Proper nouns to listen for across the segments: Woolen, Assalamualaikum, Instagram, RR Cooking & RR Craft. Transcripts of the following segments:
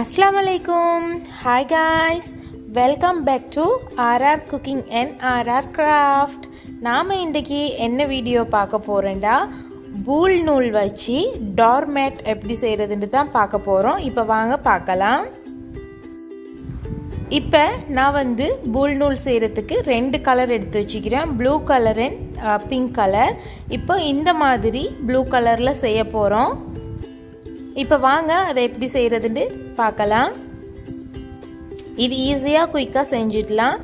Assalamualaikum. Hi guys, welcome back to RR Cooking and RR Craft. நாம இன்றைக்கு என்ன video பார்க்க போறேன்டா பூல் நூல் வச்சு டோர்மேட் எப்படி செய்யறதுன்னு தான் பார்க்க போறோம். இப்போ வாங்க பார்க்கலாம். இப்போ நான் வந்து பூல் நூல் செய்யறதுக்கு ரெண்டு கலர் எடுத்து வச்சுக்கிறேன், blue colour and pink colour. இப்போ இந்த மாதிரி ப்ளூ கலரில் செய்ய போகிறோம். இப்போ வாங்க அதை எப்படி செய்கிறதுன்னு பார்க்கலாம். இது ஈஸியாக குயிக்காக செஞ்சிடலாம்.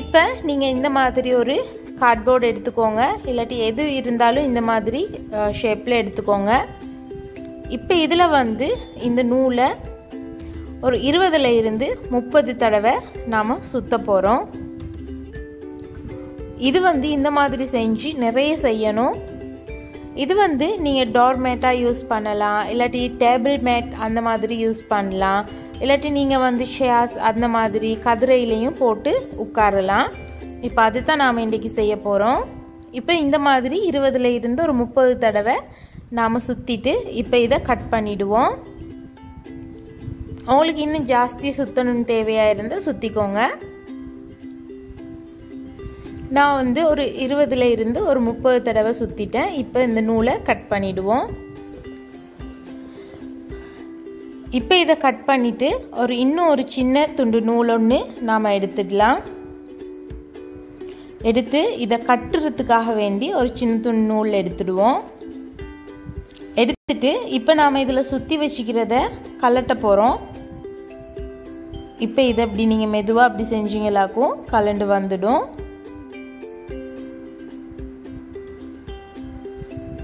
இப்போ நீங்கள் இந்த மாதிரி ஒரு கார்ட்போர்டு எடுத்துக்கோங்க, இல்லாட்டி எது இருந்தாலும் இந்த மாதிரி ஷேப்பில் எடுத்துக்கோங்க. இப்போ இதில் வந்து இந்த நூலை ஒரு 20ல் இருந்து 30 தடவை நாம் சுற்ற போகிறோம். இது வந்து இந்த மாதிரி செஞ்சு நிறைய செய்யணும். இது வந்து நீங்கள் டோர்மேட்டாக யூஸ் பண்ணலாம், இல்லாட்டி டேபிள் மேட் அந்த மாதிரி யூஸ் பண்ணலாம், இல்லாட்டி நீங்கள் வந்து ஷேர்ஸ் அந்த மாதிரி கதிரையிலையும் போட்டு உட்காரலாம். இப்போ அது தான் நாம் இன்றைக்கி செய்ய போகிறோம். இப்போ இந்த மாதிரி 20ல் இருந்து 30 தடவை நாம் சுற்றிட்டு இப்போ இதை கட் பண்ணிவிடுவோம். உங்களுக்கு இன்னும் ஜாஸ்தி சுற்றணும்னு தேவையாக இருந்தால் சுற்றிக்கோங்க. நான் வந்து ஒரு 20ல் இருந்து 30 தடவை சுற்றிட்டேன். இப்போ இந்த நூலை கட் பண்ணிவிடுவோம். இப்போ இதை கட் பண்ணிவிட்டு இன்னும் ஒரு சின்ன துண்டு நூல் ஒன்று நாம் எடுத்துடலாம். எடுத்து இதை கட்டுறதுக்காக வேண்டி ஒரு சின்ன துண்டு நூல் எடுத்துடுவோம். எடுத்துட்டு இப்போ நாம் இதில் சுற்றி வச்சுக்கிறத கலட்ட போகிறோம். இப்போ இதை அப்படி நீங்கள் மெதுவாக அப்படி செஞ்சீங்களாக்கும் கலண்டு வந்துடும்.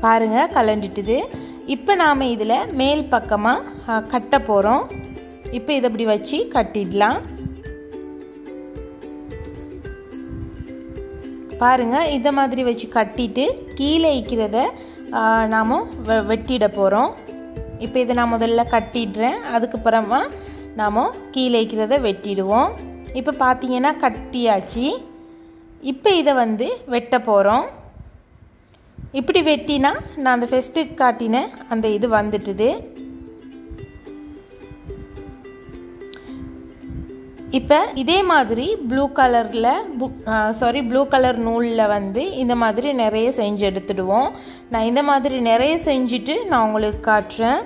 பாருங்கள், கலண்டுட்டுது. இப்போ நாம் இதில் மேல் பக்கமாக கட்ட போகிறோம். இப்போ இதை அப்படி வச்சு கட்டிடலாம். பாருங்கள், இதை மாதிரி வச்சு கட்டிட்டு கீழே வைக்கிறத நாம் வெட்டிட போகிறோம். இப்போ இதை நான் முதல்ல கட்டிடுறேன், அதுக்கப்புறமா நாம் கீழே வைக்கிறத வெட்டிடுவோம். இப்போ பார்த்தீங்கன்னா கட்டியாச்சு. இப்போ இதை வந்து வெட்ட போகிறோம். இப்படி வெட்டினா நான் அந்த ஃபெஸ்ட்டுக்கு காட்டினேன் அந்த இது வந்துட்டுது. இப்போ இதே மாதிரி ப்ளூ கலர் நூலில் வந்து இந்த மாதிரி நிறைய செஞ்சு எடுத்துடுவோம். நான் இந்த மாதிரி நிறைய செஞ்சுட்டு நான் உங்களுக்கு காட்டுறேன்.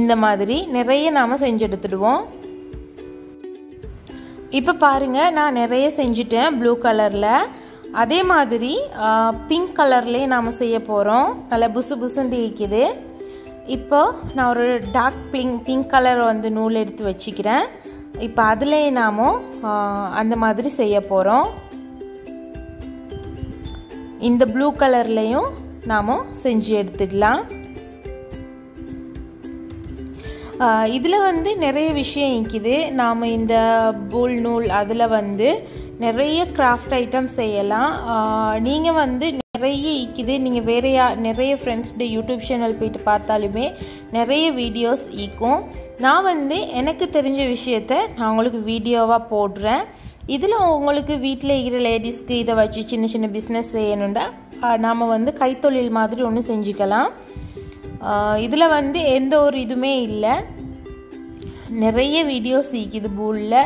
இந்த மாதிரி நிறைய நாம் செஞ்சு எடுத்துடுவோம். இப்போ பாருங்கள், நான் நிறைய செஞ்சுட்டேன் ப்ளூ கலரில். அதே மாதிரி பிங்க் கலர்லேயே நாம் செய்ய போகிறோம். நல்லா புசு புசுன்னு இருக்குது. இப்போது நான் ஒரு டார்க் பிங்க் கலர் வந்து நூல் எடுத்து வச்சுக்கிறேன். இப்போ அதில் நாம் அந்த மாதிரி செய்ய போகிறோம். இந்த ப்ளூ கலர்லேயும் நாம் செஞ்சு எடுத்துடலாம். இதில் வந்து நிறைய விஷயம் இருக்குது. நாம் இந்த பூல் நூல் அதில் வந்து நிறைய கிராஃப்ட் ஐட்டம் செய்யலாம். நீங்கள் வந்து நிறைய ஈக்குது. நீங்கள் வேறையா நிறைய ஃப்ரெண்ட்ஸ்ட யூடியூப் சேனல் போயிட்டு பார்த்தாலுமே நிறைய வீடியோஸ் ஈக்கும். நான் வந்து எனக்கு தெரிஞ்ச விஷயத்த நான் உங்களுக்கு வீடியோவாக போடுறேன். இதில் உங்களுக்கு வீட்டில் இருக்கிற லேடிஸ்க்கு இதை வச்சு சின்ன சின்ன பிஸ்னஸ் செய்யணுண்டா நாம் வந்து கைத்தொழில் மாதிரி ஒன்று செஞ்சுக்கலாம். இதில் வந்து எந்த ஒரு இதுவுமே இல்லை. நிறைய வீடியோஸ் ஈக்குது பூலில்.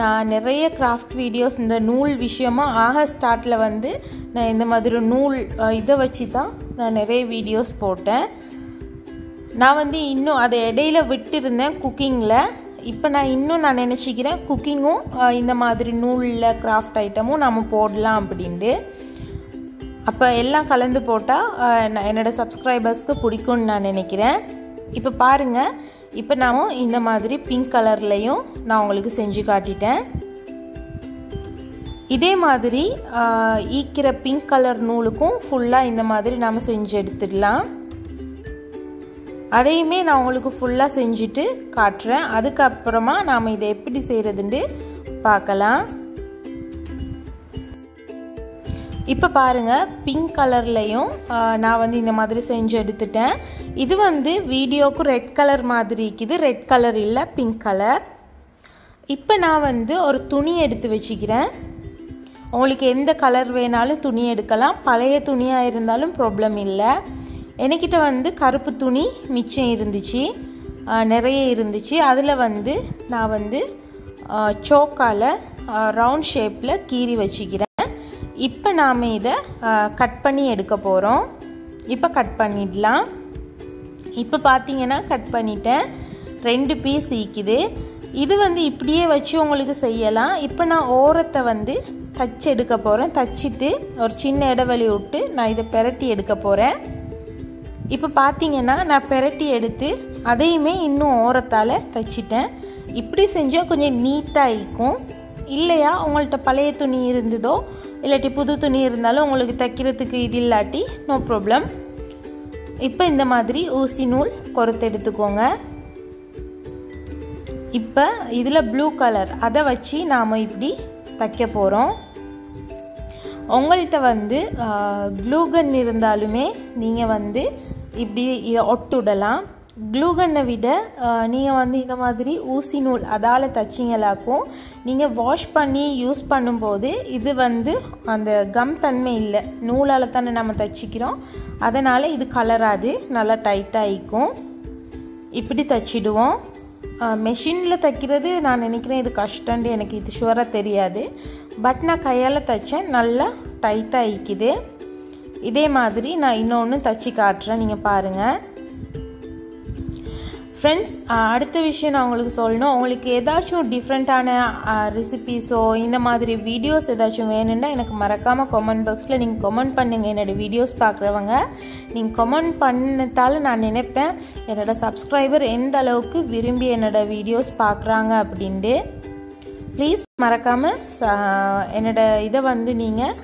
நான் நிறைய கிராஃப்ட் வீடியோஸ் இந்த நூல் விஷயமாக ஆகஸ்ட் ஸ்டார்டில் வந்து நான் இந்த மாதிரி நூல் இதை வச்சு தான் நான் நிறைய வீடியோஸ் போட்டேன். நான் வந்து இன்னும் அதை இடையில விட்டுருந்தேன் குக்கிங்கில். இப்போ நான் இன்னும் நான் நினச்சிக்கிறேன் குக்கிங்கும் இந்த மாதிரி நூலில் கிராஃப்ட் ஐட்டமும் நம்ம போடலாம் அப்படின்ட்டு. அப்போ எல்லாம் கலந்து போட்டால் என்னோடய சப்ஸ்கிரைபர்ஸ்க்கு பிடிக்கும்னு நான் நினைக்கிறேன். இப்போ பாருங்கள், இப்போ நாம் இந்த மாதிரி பிங்க் கலர்லேயும் நான் உங்களுக்கு செஞ்சு காட்டிட்டேன். இதே மாதிரி ஈக்கிற பிங்க் கலர் நூலுக்கும் ஃபுல்லாக இந்த மாதிரி நாம் செஞ்சு எடுத்துடலாம். அதையுமே நான் உங்களுக்கு ஃபுல்லாக செஞ்சுட்டு காட்டுறேன். அதுக்கப்புறமா நாம் இதை எப்படி செய்கிறதுன்னு பார்க்கலாம். இப்போ பாருங்கள், பிங்க் கலர்லேயும் நான் வந்து இந்த மாதிரி செஞ்சு எடுத்துட்டேன். இது வந்து வீடியோவுக்கு ரெட் கலர் மாதிரி இருக்குது. ரெட் கலர் இல்லை, பிங்க் கலர். இப்போ நான் வந்து ஒரு துணி எடுத்து வச்சுக்கிறேன். உங்களுக்கு எந்த கலர் வேணாலும் துணி எடுக்கலாம். பழைய துணியாக இருந்தாலும் ப்ராப்ளம் இல்லை. என்கிட்ட வந்து கருப்பு துணி மிச்சம் இருந்துச்சு. நிறைய இருந்துச்சு. அதில் வந்து நான் வந்து சோக்கால் ரவுண்ட் ஷேப்பில் கீறி வச்சுக்கிறேன். இப்போ நாம் இதை கட் பண்ணி எடுக்க போகிறோம். இப்போ கட் பண்ணிடலாம். இப்போ பார்த்தீங்கன்னா கட் பண்ணிட்டேன். 2 பீஸ் ஈக்குது. இது வந்து இப்படியே வச்சு உங்களுக்கு செய்யலாம். இப்போ நான் ஓரத்தை வந்து தச்சு எடுக்க போகிறேன். தச்சுட்டு ஒரு சின்ன இடைவெளி விட்டு நான் இதை பெரட்டி எடுக்க போகிறேன். இப்போ பார்த்தீங்கன்னா நான் பெரட்டி எடுத்து அதையுமே இன்னும் ஓரத்தால் தச்சிட்டேன். இப்படி செஞ்சால் கொஞ்சம் நீட்டாக இருக்கும் இல்லையா? உங்கள்கிட்ட பழைய துணி இருந்ததோ இல்லாட்டி புது துணி இருந்தாலும் உங்களுக்கு தைக்கிறதுக்கு இது இல்லாட்டி நோ ப்ராப்ளம். இப்போ இந்த மாதிரி ஊசி நூல் கொறுத்து எடுத்துக்கோங்க. இப்போ இதில் ப்ளூ கலர் அதை வச்சு நாம் இப்படி தைக்க போகிறோம். உங்கள்கிட்ட வந்து க்ளூகன் இருந்தாலுமே நீங்கள் வந்து இப்படி ஒட்டுடலாம். க்ளூகன்னை விட நீங்கள் வந்து இந்த மாதிரி ஊசி நூல் அதால் தைச்சிங்களாக்கும். நீங்கள் வாஷ் பண்ணி யூஸ் பண்ணும்போது இது வந்து அந்த கம் தன்மை இல்லை, நூலால் தானே நம்ம தைச்சிக்கிறோம், அதனால் இது கலராது, நல்லா டைட்டாகிக்கும். இப்படி தைச்சிடுவோம். மெஷினில் தைக்கிறது நான் நினைக்கிறேன் இது கஷ்டம்னு, எனக்கு இது ஷுவராக தெரியாது, பட் நான் கையால் தைச்சேன், நல்லா டைட்டாக ஆகிக்குது. இதே மாதிரி நான் இன்னொன்று தைச்சி காட்டுறேன், நீங்கள் பாருங்கள். ஃப்ரெண்ட்ஸ், அடுத்த விஷயம் நான் உங்களுக்கு சொல்லணும். உங்களுக்கு ஏதாச்சும் டிஃப்ரெண்ட்டான ரெசிபீஸோ இந்த மாதிரி வீடியோஸ் ஏதாச்சும் வேணும்னா எனக்கு மறக்காமல் கமெண்ட் பாக்ஸில் நீங்கள் கமெண்ட் பண்ணுங்கள். என்னோடய வீடியோஸ் பார்க்குறவங்க நீங்கள் கமெண்ட் பண்ணதால் நான் நினைப்பேன் என்னோடய சப்ஸ்கிரைபர் எந்த அளவுக்கு விரும்பி என்னோடய வீடியோஸ் பார்க்குறாங்க அப்படின்ட்டு. ப்ளீஸ் மறக்காமல் என்னோடய இதை வந்து நீங்கள்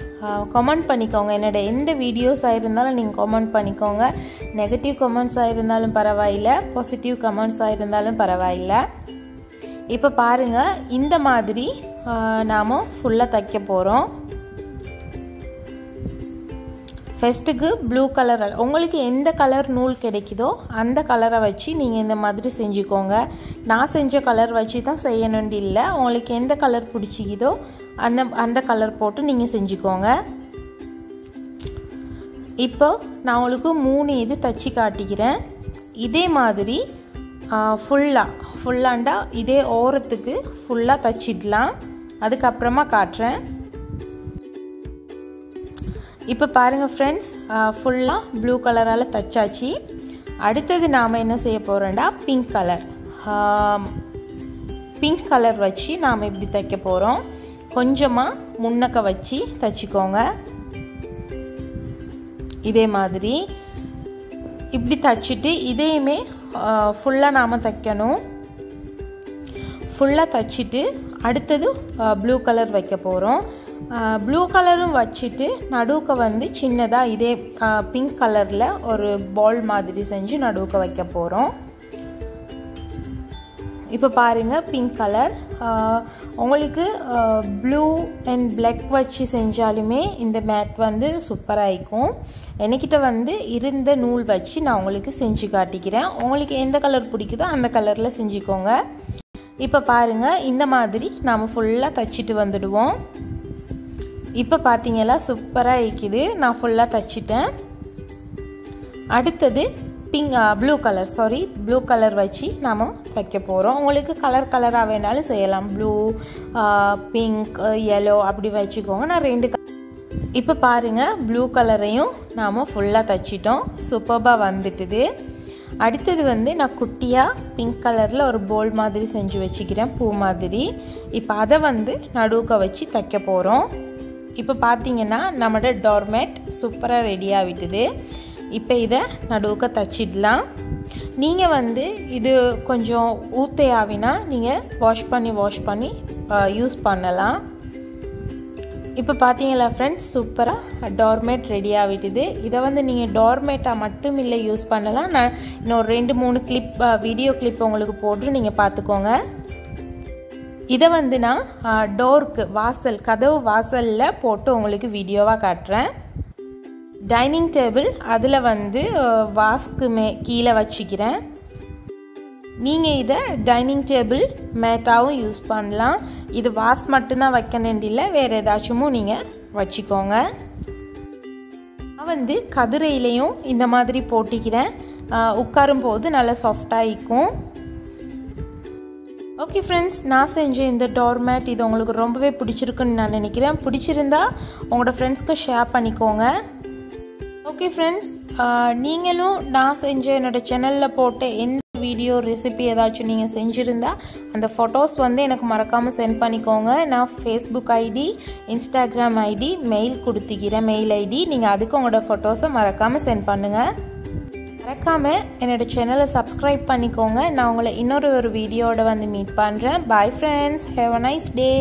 கமெண்ட் பண்ணிக்கோங்க. என்னோடய எந்த வீடியோஸாக இருந்தாலும் நீங்கள் கமெண்ட் பண்ணிக்கோங்க. நெகட்டிவ் கமெண்ட்ஸாக இருந்தாலும் பரவாயில்லை, பாசிட்டிவ் கமெண்ட்ஸாக இருந்தாலும் பரவாயில்லை. இப்போ பாருங்கள், இந்த மாதிரி நாம் ஃபுல்லாக தைக்க போகிறோம். ஃபஸ்ட்டுக்கு ப்ளூ கலர், உங்களுக்கு எந்த கலர் நூல் கிடைக்குதோ அந்த கலரை வச்சு நீங்கள் இந்த மாதிரி செஞ்சுக்கோங்க. நான் செஞ்ச கலர் வச்சு தான் செய்யணுன்னு இல்லை, உங்களுக்கு எந்த கலர் பிடிச்சிக்கிதோ அந்த கலர் போட்டு நீங்கள் செஞ்சுக்கோங்க. இப்போ நான் உங்களுக்கு 3 இது தச்சு காட்டிக்கிறேன். இதே மாதிரி ஃபுல்லாண்டா இதே ஓரத்துக்கு ஃபுல்லாக தச்சிடலாம், அதுக்கப்புறமா காட்டுறேன். இப்போ பாருங்கள் ஃப்ரெண்ட்ஸ், ஃபுல்லாக ப்ளூ கலரால் தச்சாச்சு. அடுத்தது நாம் என்ன செய்ய போகிறோம்னா பிங்க் கலர் வச்சு நாம் இப்படி தைக்க போகிறோம். கொஞ்சமாக முன்னக்க வச்சு தைச்சிக்கோங்க. இதே மாதிரி இப்படி தைச்சிட்டு இதையுமே ஃபுல்லாக நாம் தைக்கணும். ஃபுல்லாக தைச்சிட்டு அடுத்தது ப்ளூ கலர் வைக்க போகிறோம். ப்ளூ கலரும் வச்சுட்டு நடுவுக்கு வந்து சின்னதாக இதே பிங்க் கலரில் ஒரு பால் மாதிரி செஞ்சு நடுவுக்கு வைக்க போகிறோம். இப்போ பாருங்கள், பிங்க் கலர் உங்களுக்கு ப்ளூ அண்ட் பிளாக் வச்சு செஞ்சாலுமே இந்த மேட் வந்து சூப்பராக இருக்கும். எனக்கிட்ட வந்து இருந்த நூல் வச்சு நான் உங்களுக்கு செஞ்சு காட்டிக்கிறேன். உங்களுக்கு எந்த கலர் பிடிக்குதோ அந்த கலரில் செஞ்சுக்கோங்க. இப்போ பாருங்கள், இந்த மாதிரி நாம் ஃபுல்லாக தைச்சிட்டு வந்துடுவோம். இப்போ பார்த்தீங்களா சூப்பராக இருக்குது. நான் ஃபுல்லாக தைச்சிட்டேன். அடுத்தது ப்ளூ கலர் வச்சு நாம் தைக்க போகிறோம். உங்களுக்கு கலர் கலராக வேணாலும் செய்யலாம், ப்ளூ பிங்க் எல்லோ அப்படி வச்சுக்கோங்க. நான் 2 இப்போ பாருங்கள், ப்ளூ கலரையும் நாம் ஃபுல்லாக தைச்சிட்டோம், சூப்பராக வந்துட்டுது. அடுத்தது வந்து நான் குட்டியாக பிங்க் கலரில் ஒரு போல் மாதிரி செஞ்சு வச்சுக்கிறேன், பூ மாதிரி. இப்போ அதை வந்து நடுவுக்க வச்சு தைக்க போகிறோம். இப்போ பார்த்தீங்கன்னா நம்மளோட டோர்மேட் சூப்பராக ரெடி ஆகிட்டுது. இப்போ இதை நடுவுக்க தைச்சிடலாம். நீங்கள் வந்து இது கொஞ்சம் ஊத்தையாவினா நீங்கள் வாஷ் பண்ணி யூஸ் பண்ணலாம். இப்போ பார்த்தீங்களா ஃப்ரெண்ட்ஸ், சூப்பராக டோர்மேட் ரெடி ஆகிட்டுது. இதை வந்து நீங்கள் டோர்மேட்டாக மட்டும் இல்லை யூஸ் பண்ணலாம். நான் இன்னொரு 2-3 கிளிப் வீடியோ கிளிப் உங்களுக்கு போட்டு நீங்கள் பார்த்துக்கோங்க. இதை வந்து நான் டோருக்கு வாசல் கதவு வாசலில் போட்டு உங்களுக்கு வீடியோவாக காட்டுறேன். டைனிங் டேபிள் அதில் வந்து வாஸ்க்கு கீழே வச்சுக்கிறேன். நீங்கள் இதை டைனிங் டேபிள் மேட்டாகவும் யூஸ் பண்ணலாம். இது வாஸ் மட்டும்தான் வைக்கணுன்னு இல்லை, வேறு ஏதாச்சும் நீங்கள் வச்சுக்கோங்க. நான் வந்து கதிரையிலையும் இந்த மாதிரி போட்டிக்கிறேன். உட்காரும்போது நல்லா சாஃப்டாக இருக்கும். Okay friends, நான் செஞ்ச இந்த டோர்மேட் இது உங்களுக்கு ரொம்பவே பிடிச்சிருக்குன்னு நான் நினைக்கிறேன். பிடிச்சிருந்தா உங்களோட ஃப்ரெண்ட்ஸ்க்கு ஷேர் பண்ணிக்கோங்க. Okay friends, நீங்களும் நான் செஞ்ச என்னோட சேனல்ல போட்டு இந்த வீடியோ ரெசிபி ஏதாச்சும் நீங்க செஞ்சிருந்தா அந்த போட்டோஸ் வந்து எனக்கு மறக்காம சென்ட் பண்ணிக்கோங்க. நான் Facebook ID, Instagram ID, mail கொடுத்துக்கிறேன். மெயில் ID நீங்க அதுக்கு உங்களோட போட்டோஸை மறக்காம சென்ட் பண்ணுங்க. மறக்காம என்னோட சேனலை சப்ஸ்கிரைப் பண்ணிக்கோங்க. நான் உங்களை இன்னொரு ஒரு வீடியோட வந்து மீட் பண்ணுறேன். Bye friends, have a nice day.